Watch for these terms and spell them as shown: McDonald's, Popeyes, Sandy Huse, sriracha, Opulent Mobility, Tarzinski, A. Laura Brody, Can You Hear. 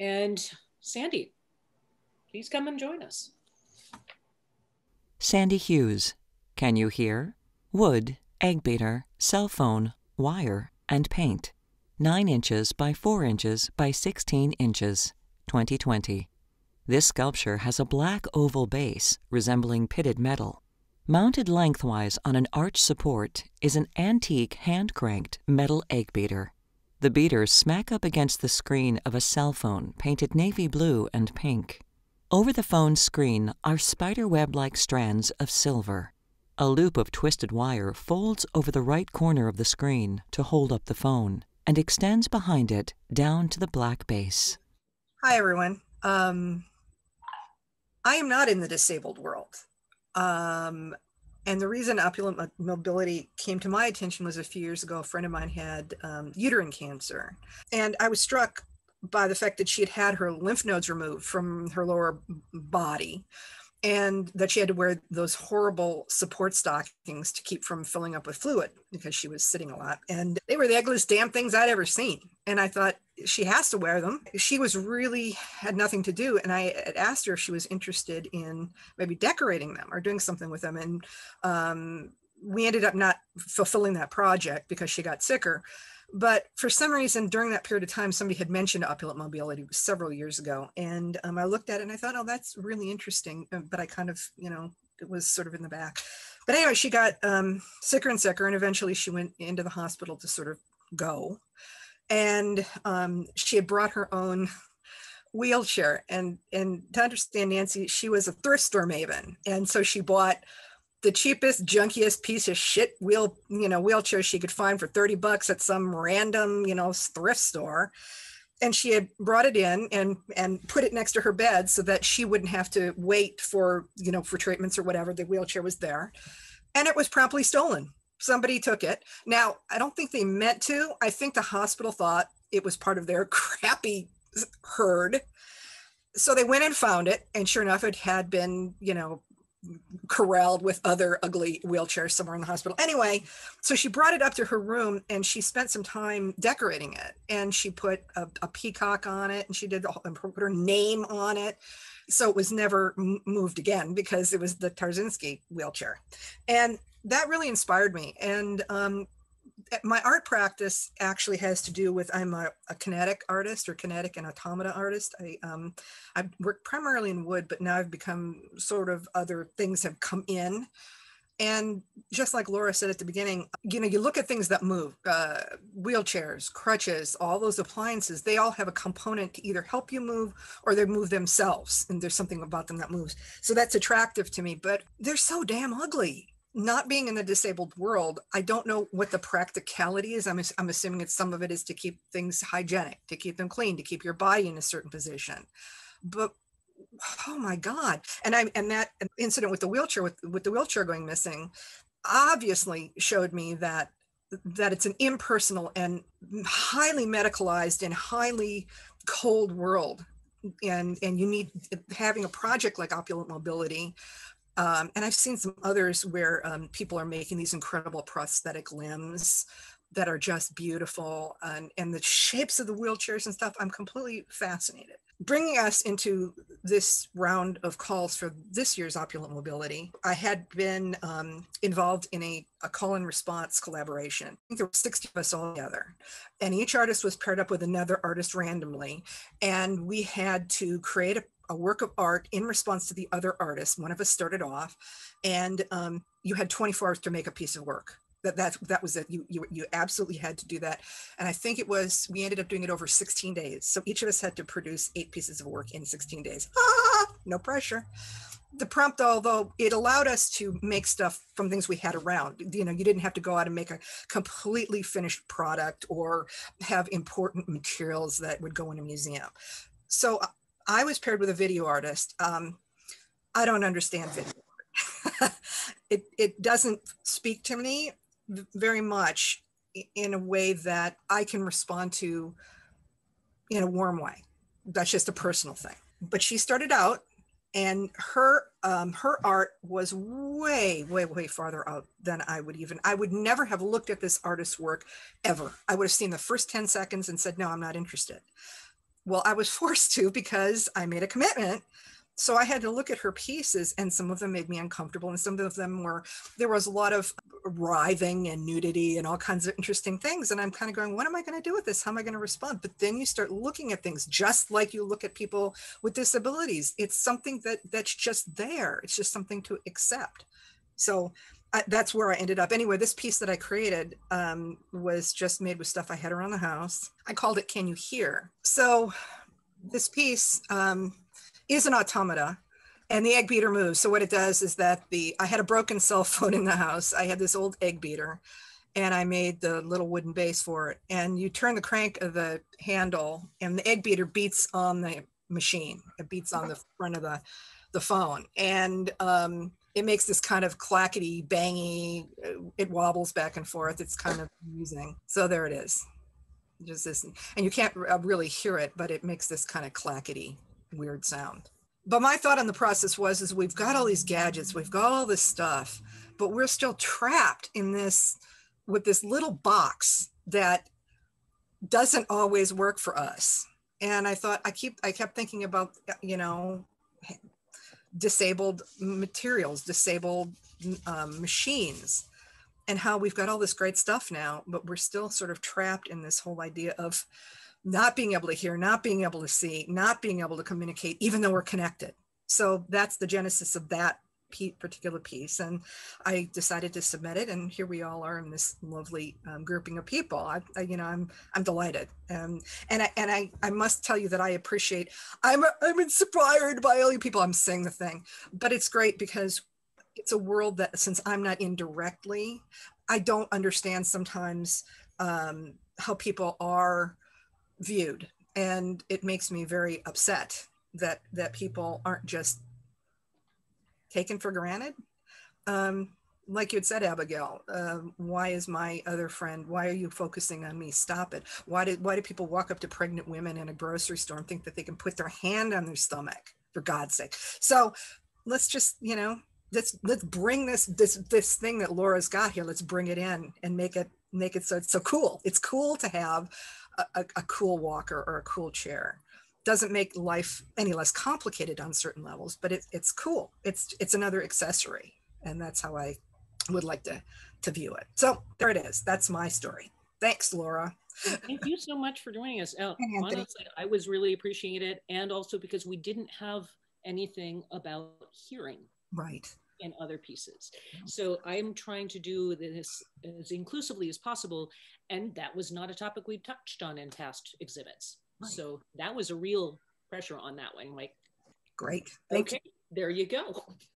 And Sandy, please come and join us. Sandy Huse, Can You Hear? Wood, egg beater, cell phone, wire, and paint. 9 inches by 4 inches by 16 inches, 2020. This sculpture has a black oval base resembling pitted metal. Mounted lengthwise on an arch support is an antique hand-cranked metal egg beater. The beaters smack up against the screen of a cell phone painted navy blue and pink. Over the phone screen are spiderweb-like strands of silver. A loop of twisted wire folds over the right corner of the screen to hold up the phone and extends behind it down to the black base. Hi, everyone. I am not in the disabled world. And the reason Opulent Mobility came to my attention was a few years ago, a friend of mine had uterine cancer. And I was struck by the fact that she had had her lymph nodes removed from her lower body and that she had to wear those horrible support stockings to keep from filling up with fluid because she was sitting a lot. And they were the ugliest damn things I'd ever seen. And I thought, she has to wear them. She was really had nothing to do. And I had asked her if she was interested in maybe decorating them or doing something with them. And we ended up not fulfilling that project because she got sicker. But for some reason, during that period of time, somebody had mentioned Opulent Mobility several years ago. And I looked at it and I thought, oh, that's really interesting. But I kind of, you know, it was sort of in the back. But anyway, she got sicker and sicker. And eventually she went into the hospital to sort of go. And she had brought her own wheelchair. And to understand Nancy, she was a thrift store maven. And so she bought the cheapest, junkiest piece of shit wheelchair she could find for $30 at some random, thrift store. And she had brought it in and put it next to her bed so that she wouldn't have to wait for, for treatments or whatever. The wheelchair was there. And it was promptly stolen. Somebody took it. Now, I don't think they meant to. I think the hospital thought it was part of their crappy herd. So they went and found it. And sure enough, it had been, corralled with other ugly wheelchairs somewhere in the hospital. Anyway, so she brought it up to her room and she spent some time decorating it. And she put a peacock on it and she did and put her name on it. So it was never moved again because it was the Tarzinski wheelchair. And that really inspired me. And my art practice actually has to do with, I'm a kinetic artist or kinetic and automata artist. I've worked primarily in wood, but now I've become sort of other things have come in. And just like Laura said at the beginning, you look at things that move, wheelchairs, crutches, all those appliances, they all have a component to either help you move or they move themselves. And there's something about them that moves. So that's attractive to me, but they're so damn ugly. Not being in the disabled world, I don't know what the practicality is. I'm assuming that some of it is to keep things hygienic, to keep them clean, to keep your body in a certain position. But oh my God! And that incident with the wheelchair, with the wheelchair going missing, obviously showed me that it's an impersonal and highly medicalized and highly cold world, and you need having a project like Opulent Mobility. And I've seen some others where people are making these incredible prosthetic limbs that are just beautiful. And the shapes of the wheelchairs and stuff, I'm completely fascinated. Bringing us into this round of calls for this year's Opulent Mobility, I had been involved in a call and response collaboration. I think there were 60 of us all together. And each artist was paired up with another artist randomly. And we had to create a work of art in response to the other artist. One of us started off, and you had 24 hours to make a piece of work. That was it. You absolutely had to do that. And I think it was, we ended up doing it over 16 days. So each of us had to produce 8 pieces of work in 16 days. No pressure. The prompt, although, it allowed us to make stuff from things we had around. You didn't have to go out and make a completely finished product or have important materials that would go in a museum. So I was paired with a video artist. I don't understand video art. It doesn't speak to me very much in a way that I can respond to in a warm way. That's just a personal thing. But she started out, and her art was way, way, way farther out than I would never have looked at this artist's work ever. I would have seen the first 10 seconds and said, no, I'm not interested. Well, I was forced to because I made a commitment. So I had to look at her pieces, and some of them made me uncomfortable, and some of them were, there was a lot of writhing and nudity and all kinds of interesting things. And I'm kind of going, what am I going to do with this? How am I going to respond? But then you start looking at things just like you look at people with disabilities. It's something that's just there. It's just something to accept. So that's where I ended up. Anyway, this piece that I created was just made with stuff I had around the house. I called it Can You Hear? So this piece, is an automata, and the egg beater moves. So what it does is that I had a broken cell phone in the house. I had this old egg beater, and I made the little wooden base for it. And you turn the crank of the handle, and the egg beater beats on the machine. It beats on the front of the phone. And it makes this kind of clackety, bangy, it wobbles back and forth. It's kind of amusing. So there it is. Just this, and you can't really hear it, but it makes this kind of clackety, weird sound. But my thought on the process is we've got all these gadgets, we've got all this stuff, but we're still trapped in this, with this little box that doesn't always work for us. And I thought, I kept thinking about, you know, disabled materials, disabled machines, and how we've got all this great stuff now, but we're still sort of trapped in this whole idea of not being able to hear, not being able to see, not being able to communicate, even though we're connected. So that's the genesis of that particular piece. And I decided to submit it, and here we all are in this lovely grouping of people. I'm delighted. And I must tell you that I appreciate, I'm inspired by all you people. I'm saying the thing, but it's great because it's a world that, since I'm not in directly, I don't understand sometimes how people are viewed, and it makes me very upset that people aren't just taken for granted. Like you had said, Abigail, why is my other friend, why are you focusing on me? Stop it. Why do people walk up to pregnant women in a grocery store and think that they can put their hand on their stomach, for God's sake? So let's just, you know, let's bring this thing that Laura's got here, let's bring it in and make it so it's so cool. It's cool to have a cool walker or a cool chair. Doesn't make life any less complicated on certain levels, but it's cool. It's another accessory, and that's how I would like to view it. So there it is. That's my story. Thanks, Laura. Thank you so much for joining us. Honestly, I was really appreciating it, and also because we didn't have anything about hearing. Right. And other pieces. So I'm trying to do this as inclusively as possible, and that was not a topic we've touched on in past exhibits. Right. So that was a real pressure on that one. Like, great. Thank you. There you go.